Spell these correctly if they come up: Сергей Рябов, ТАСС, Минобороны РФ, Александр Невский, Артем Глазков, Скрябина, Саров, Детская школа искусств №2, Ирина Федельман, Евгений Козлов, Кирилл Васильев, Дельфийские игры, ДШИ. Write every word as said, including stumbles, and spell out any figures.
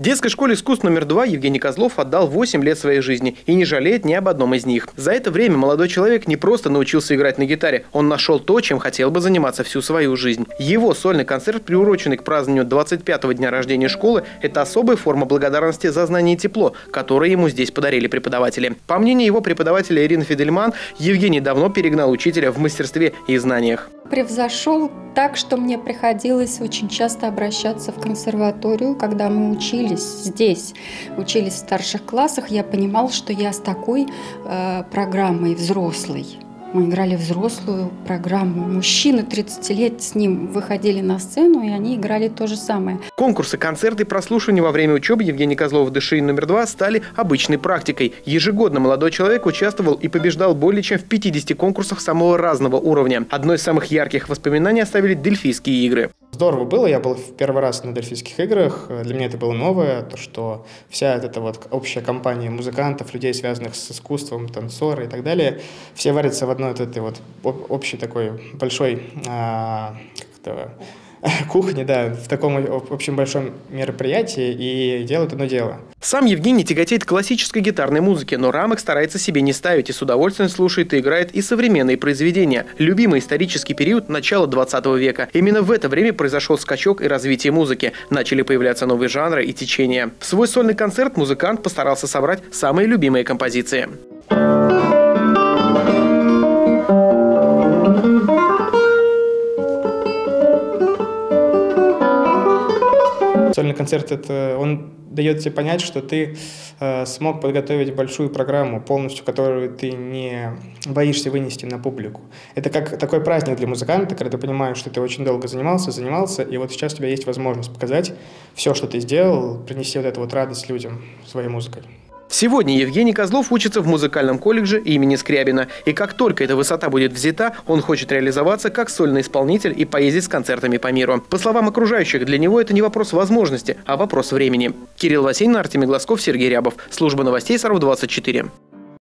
Детской школе искусств номер два Евгений Козлов отдал восемь лет своей жизни и не жалеет ни об одном из них. За это время молодой человек не просто научился играть на гитаре, он нашел то, чем хотел бы заниматься всю свою жизнь. Его сольный концерт, приуроченный к празднованию двадцать пятого дня рождения школы, это особая форма благодарности за знание и тепло, которое ему здесь подарили преподаватели. По мнению его преподавателя Ирины Федельман, Евгений давно перегнал учителя в мастерстве и знаниях. Превзошел так, что мне приходилось очень часто обращаться в консерваторию, когда мы учились здесь, учились в старших классах. Я понимал, что я с такой э, программой взрослой. Мы играли взрослую программу. Мужчины тридцати лет с ним выходили на сцену, и они играли то же самое. Конкурсы, концерты и прослушивания во время учебы Евгения Козлова в ДШИ номер два стали обычной практикой. Ежегодно молодой человек участвовал и побеждал более чем в пятидесяти конкурсах самого разного уровня. Одно из самых ярких воспоминаний оставили Дельфийские игры. Здорово было. Я был в первый раз на Дельфийских играх. Для меня это было новое, то, что вся эта вот общая компания музыкантов, людей, связанных с искусством, танцоры и так далее, все варятся в одной вот этой вот общей такой большой а, как-то, кухне, да, в таком общем большом мероприятии и делают одно дело. Сам Евгений тяготеет к классической гитарной музыке, но рамок старается себе не ставить и с удовольствием слушает и играет и современные произведения. Любимый исторический период – начало двадцатого века. Именно в это время произошел скачок и развитие музыки. Начали появляться новые жанры и течения. В свой сольный концерт музыкант постарался собрать самые любимые композиции. Сольный концерт, это он дает тебе понять, что ты э, смог подготовить большую программу полностью, которую ты не боишься вынести на публику. Это как такой праздник для музыканта, когда ты понимаешь, что ты очень долго занимался, занимался, и вот сейчас у тебя есть возможность показать все, что ты сделал, принести вот эту вот радость людям своей музыкой. Сегодня Евгений Козлов учится в музыкальном колледже имени Скрябина. И как только эта высота будет взята, он хочет реализоваться как сольный исполнитель и поездить с концертами по миру. По словам окружающих, для него это не вопрос возможности, а вопрос времени. Кирилл Васильев, Артем Глазков, Сергей Рябов. Служба новостей Саров, двадцать четыре.